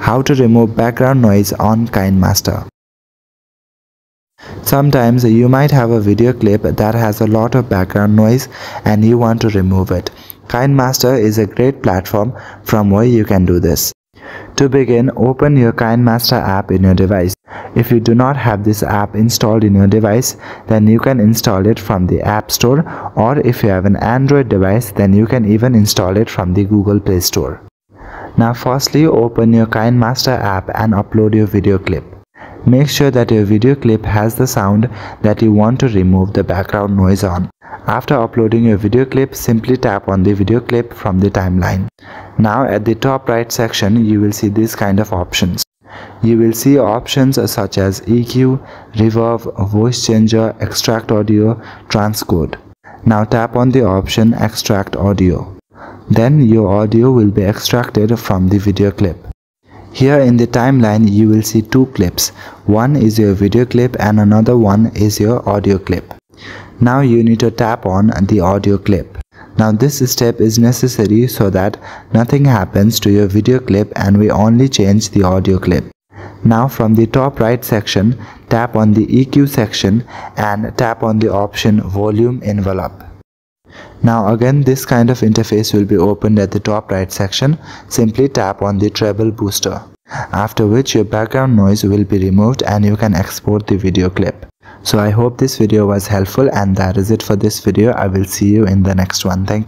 how to remove background noise on KineMaster. Sometimes you might have a video clip that has a lot of background noise and you want to remove it. KineMaster is a great platform from where you can do this. To begin, open your KineMaster app in your device. If you do not have this app installed in your device, then you can install it from the App Store, or if you have an Android device, then you can even install it from the Google Play Store. Now firstly, open your KineMaster app and upload your video clip. Make sure that your video clip has the sound that you want to remove the background noise on. After uploading your video clip, simply tap on the video clip from the timeline. Now at the top right section, you will see these kind of options. You will see options such as EQ, Reverb, Voice Changer, Extract Audio, Transcode. Now tap on the option Extract Audio. Then your audio will be extracted from the video clip. Here in the timeline, you will see two clips. One is your video clip and another one is your audio clip. Now you need to tap on the audio clip. Now this step is necessary so that nothing happens to your video clip and we only change the audio clip. Now from the top right section, tap on the EQ section and tap on the option volume envelope. Now again, this kind of interface will be opened at the top right section. Simply tap on the treble booster, after which your background noise will be removed and you can export the video clip. So I hope this video was helpful, and that is it for this video. I will see you in the next one. Thank you.